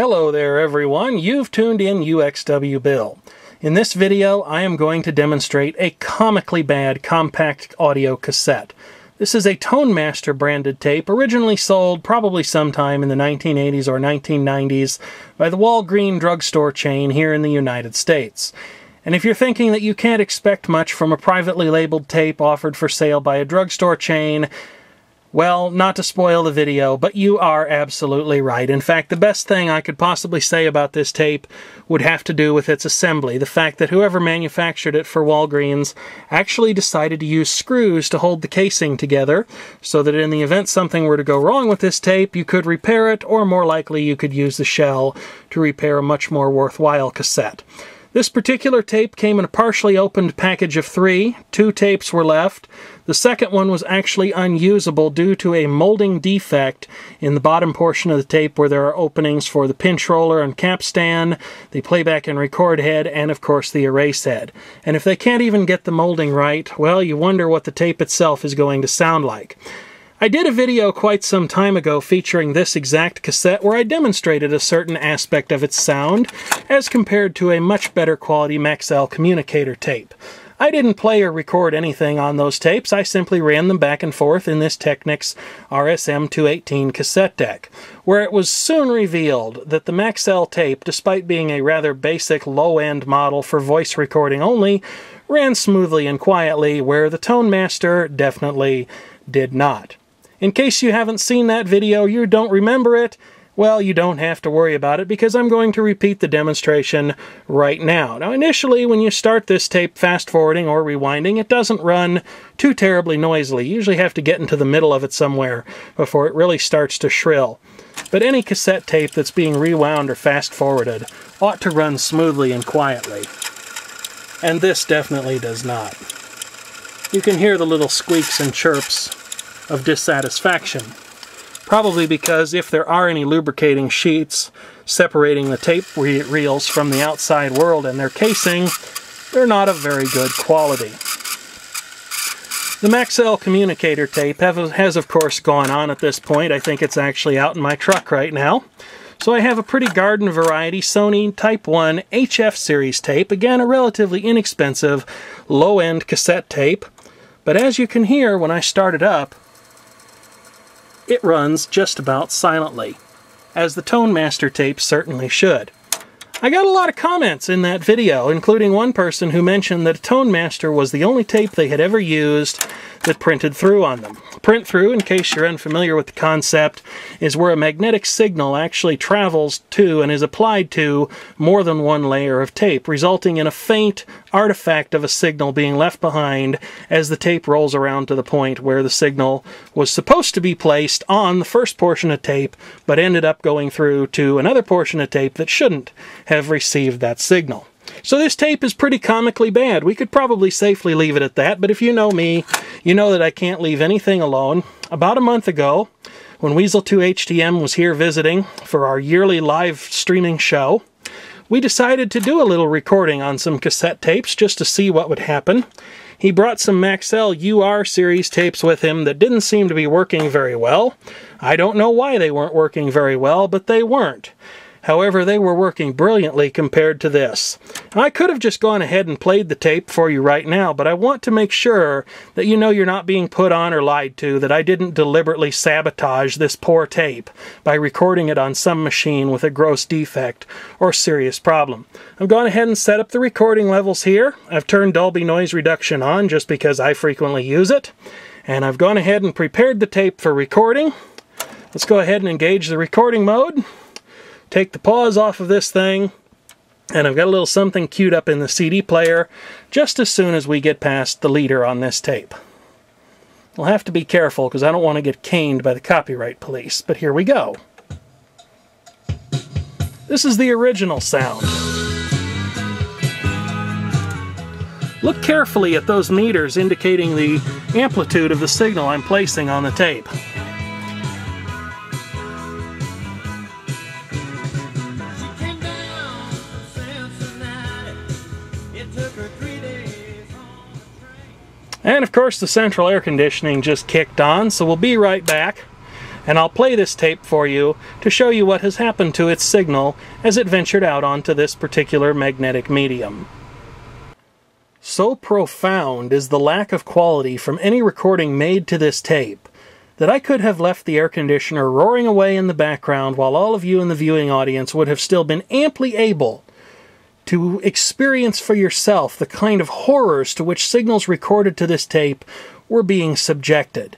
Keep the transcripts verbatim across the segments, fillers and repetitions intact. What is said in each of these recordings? Hello there everyone, you've tuned in U X W Bill. In this video I am going to demonstrate a comically bad compact audio cassette. This is a ToneMaster branded tape originally sold probably sometime in the nineteen eighties or nineteen nineties by the Walgreens drugstore chain here in the United States. And if you're thinking that you can't expect much from a privately labeled tape offered for sale by a drugstore chain, well, not to spoil the video, but you are absolutely right. In fact, the best thing I could possibly say about this tape would have to do with its assembly. The fact that whoever manufactured it for Walgreens actually decided to use screws to hold the casing together so that in the event something were to go wrong with this tape, you could repair it, or more likely you could use the shell to repair a much more worthwhile cassette. This particular tape came in a partially opened package of three. Two tapes were left. The second one was actually unusable due to a molding defect in the bottom portion of the tape where there are openings for the pinch roller and capstan, the playback and record head, and of course the erase head. And if they can't even get the molding right, well, you wonder what the tape itself is going to sound like. I did a video quite some time ago featuring this exact cassette where I demonstrated a certain aspect of its sound as compared to a much better quality Maxell communicator tape. I didn't play or record anything on those tapes, I simply ran them back and forth in this Technics R S M two eighteen cassette deck, where it was soon revealed that the Maxell tape, despite being a rather basic low-end model for voice recording only, ran smoothly and quietly, where the ToneMaster definitely did not. In case you haven't seen that video, you don't remember it, well, you don't have to worry about it because I'm going to repeat the demonstration right now. Now, initially, when you start this tape fast-forwarding or rewinding, it doesn't run too terribly noisily. You usually have to get into the middle of it somewhere before it really starts to shrill. But any cassette tape that's being rewound or fast-forwarded ought to run smoothly and quietly. And this definitely does not. You can hear the little squeaks and chirps of dissatisfaction, probably because if there are any lubricating sheets separating the tape re reels from the outside world and their casing, they're not of very good quality. The Maxell communicator tape have, has of course gone on at this point. I think it's actually out in my truck right now. So I have a pretty garden variety Sony Type one H F series tape, again a relatively inexpensive low-end cassette tape. But as you can hear, when I start it up, it runs just about silently, as the ToneMaster tape certainly should. I got a lot of comments in that video, including one person who mentioned that ToneMaster was the only tape they had ever used that printed through on them. Print through, in case you're unfamiliar with the concept, is where a magnetic signal actually travels to and is applied to more than one layer of tape, resulting in a faint artifact of a signal being left behind as the tape rolls around to the point where the signal was supposed to be placed on the first portion of tape, but ended up going through to another portion of tape that shouldn't have received that signal. So this tape is pretty comically bad. We could probably safely leave it at that, but if you know me, you know that I can't leave anything alone. About a month ago, when Weasel two H T M was here visiting for our yearly live streaming show, we decided to do a little recording on some cassette tapes just to see what would happen. He brought some Maxell U R series tapes with him that didn't seem to be working very well. I don't know why they weren't working very well, but they weren't. However, they were working brilliantly compared to this. I could have just gone ahead and played the tape for you right now, but I want to make sure that you know you're not being put on or lied to, that I didn't deliberately sabotage this poor tape by recording it on some machine with a gross defect or serious problem. I've gone ahead and set up the recording levels here. I've turned Dolby noise reduction on just because I frequently use it. And I've gone ahead and prepared the tape for recording. Let's go ahead and engage the recording mode. Take the pause off of this thing, and I've got a little something queued up in the C D player just as soon as we get past the leader on this tape. We'll have to be careful because I don't want to get caned by the copyright police, but here we go. This is the original sound. Look carefully at those meters indicating the amplitude of the signal I'm placing on the tape. And of course the central air conditioning just kicked on, so we'll be right back and I'll play this tape for you to show you what has happened to its signal as it ventured out onto this particular magnetic medium. So profound is the lack of quality from any recording made to this tape that I could have left the air conditioner roaring away in the background while all of you in the viewing audience would have still been amply able to experience for yourself the kind of horrors to which signals recorded to this tape were being subjected.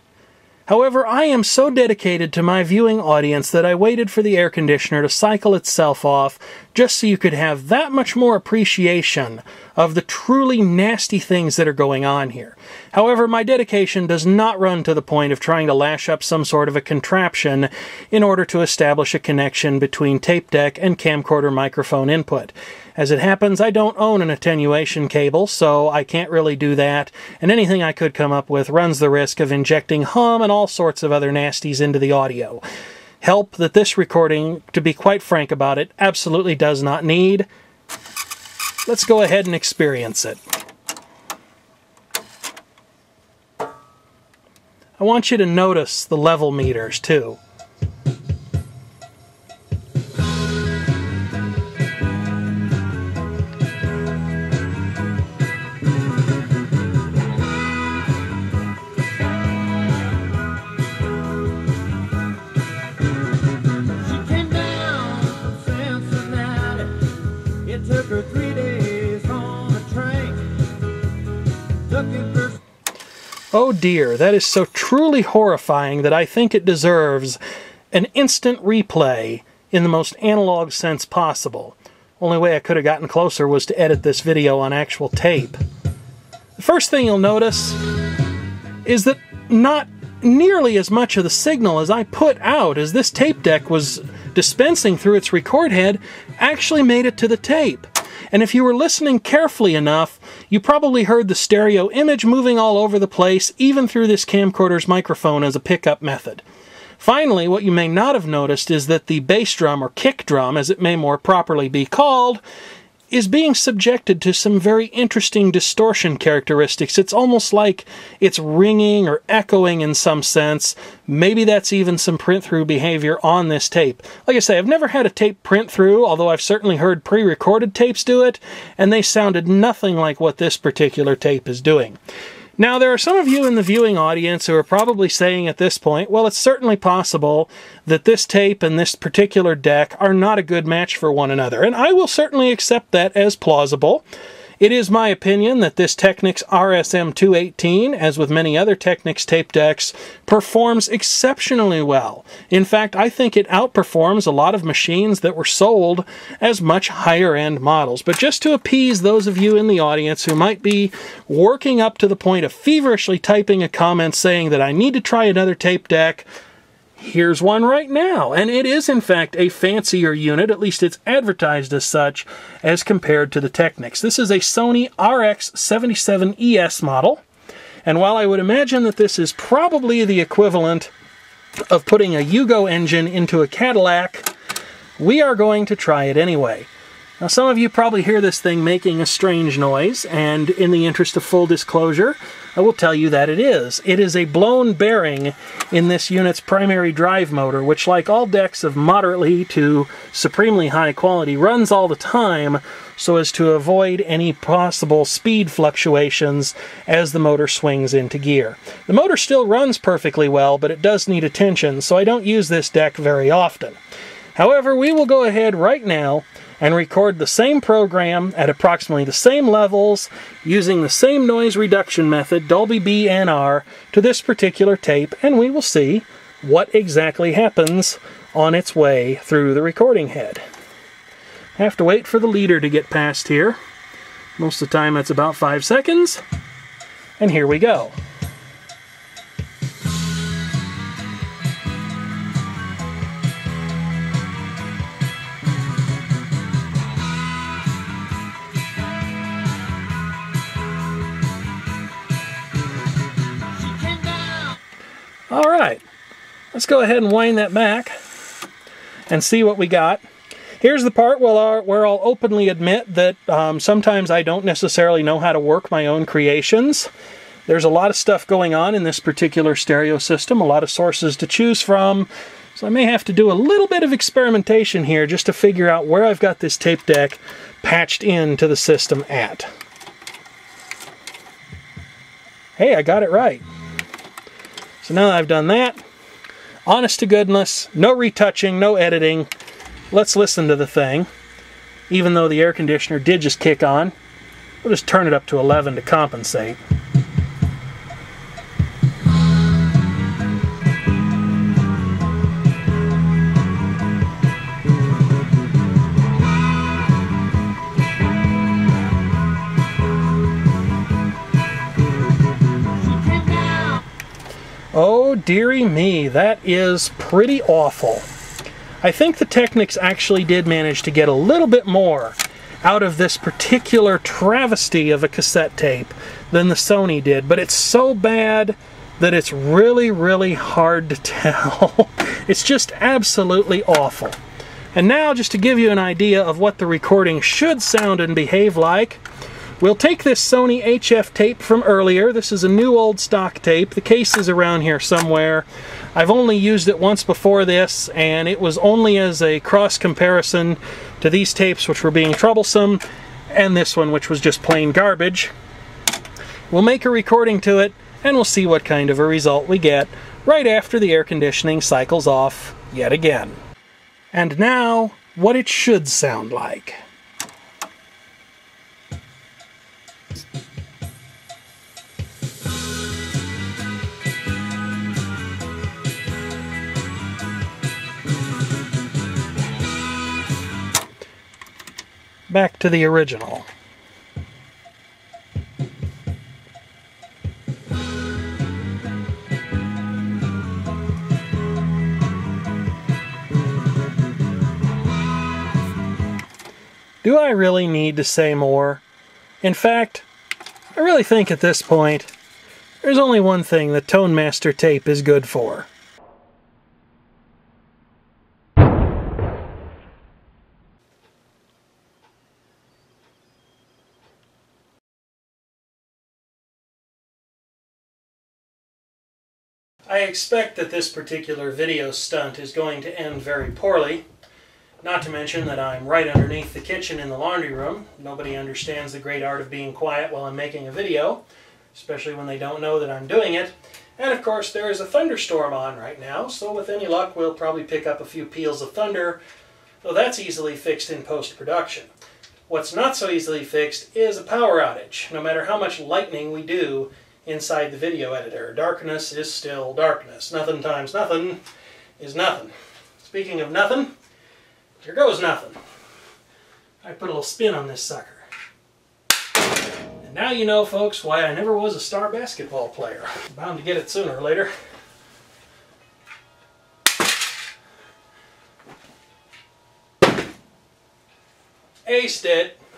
However, I am so dedicated to my viewing audience that I waited for the air conditioner to cycle itself off just so you could have that much more appreciation of the truly nasty things that are going on here. However, my dedication does not run to the point of trying to lash up some sort of a contraption in order to establish a connection between tape deck and camcorder microphone input. As it happens, I don't own an attenuation cable, so I can't really do that, and anything I could come up with runs the risk of injecting hum and all sorts of other nasties into the audio. Help that this recording, to be quite frank about it, absolutely does not need. Let's go ahead and experience it. I want you to notice the level meters, too. Oh dear, that is so truly horrifying that I think it deserves an instant replay in the most analog sense possible. Only way I could have gotten closer was to edit this video on actual tape. The first thing you'll notice is that not nearly as much of the signal as I put out as this tape deck was dispensing through its record head actually made it to the tape. And if you were listening carefully enough, you probably heard the stereo image moving all over the place, even through this camcorder's microphone as a pickup method. Finally, what you may not have noticed is that the bass drum, or kick drum, as it may more properly be called, is being subjected to some very interesting distortion characteristics. It's almost like it's ringing or echoing in some sense. Maybe that's even some print-through behavior on this tape. Like I say, I've never had a tape print-through, although I've certainly heard pre-recorded tapes do it, and they sounded nothing like what this particular tape is doing. Now, there are some of you in the viewing audience who are probably saying at this point, well, it's certainly possible that this tape and this particular deck are not a good match for one another, and I will certainly accept that as plausible. It is my opinion that this Technics R S M two eighteen, as with many other Technics tape decks, performs exceptionally well. In fact, I think it outperforms a lot of machines that were sold as much higher-end models. But just to appease those of you in the audience who might be working up to the point of feverishly typing a comment saying that I need to try another tape deck, here's one right now, and it is in fact a fancier unit, at least it's advertised as such, as compared to the Technics. This is a Sony R X seventy-seven E S model, and while I would imagine that this is probably the equivalent of putting a Yugo engine into a Cadillac, we are going to try it anyway. Now, some of you probably hear this thing making a strange noise, and in the interest of full disclosure, I will tell you that it is. It is a blown bearing in this unit's primary drive motor, which, like all decks of moderately to supremely high quality, runs all the time so as to avoid any possible speed fluctuations as the motor swings into gear. The motor still runs perfectly well, but it does need attention, so I don't use this deck very often. However, we will go ahead right now and record the same program at approximately the same levels using the same noise reduction method, Dolby B N R, to this particular tape, and we will see what exactly happens on its way through the recording head. I have to wait for the leader to get past here. Most of the time that's about five seconds, and here we go. Alright, let's go ahead and wind that back and see what we got. Here's the part where I'll openly admit that um, sometimes I don't necessarily know how to work my own creations. There's a lot of stuff going on in this particular stereo system, a lot of sources to choose from, so I may have to do a little bit of experimentation here just to figure out where I've got this tape deck patched into the system at. Hey, I got it right. So now that I've done that, honest to goodness, no retouching, no editing, let's listen to the thing. Even though the air conditioner did just kick on, we'll just turn it up to eleven to compensate. Oh dearie me, that is pretty awful. I think the Technics actually did manage to get a little bit more out of this particular travesty of a cassette tape than the Sony did, but it's so bad that it's really, really hard to tell. It's just absolutely awful. And now, just to give you an idea of what the recording should sound and behave like, we'll take this Sony H F tape from earlier. This is a new old stock tape. The case is around here somewhere. I've only used it once before this, and it was only as a cross comparison to these tapes, which were being troublesome, and this one, which was just plain garbage. We'll make a recording to it, and we'll see what kind of a result we get right after the air conditioning cycles off yet again. And now, what it should sound like. Back to the original. Do I really need to say more? In fact, I really think at this point, there's only one thing the ToneMaster tape is good for. I expect that this particular video stunt is going to end very poorly. Not to mention that I'm right underneath the kitchen in the laundry room. Nobody understands the great art of being quiet while I'm making a video, especially when they don't know that I'm doing it. And of course there is a thunderstorm on right now, so with any luck we'll probably pick up a few peals of thunder, though that's easily fixed in post-production. What's not so easily fixed is a power outage. No matter how much lightning we do inside the video editor, darkness is still darkness. Nothing times nothing is nothing. Speaking of nothing, here goes nothing. I put a little spin on this sucker. And now you know, folks, why I never was a star basketball player. I'm bound to get it sooner or later. Aced it.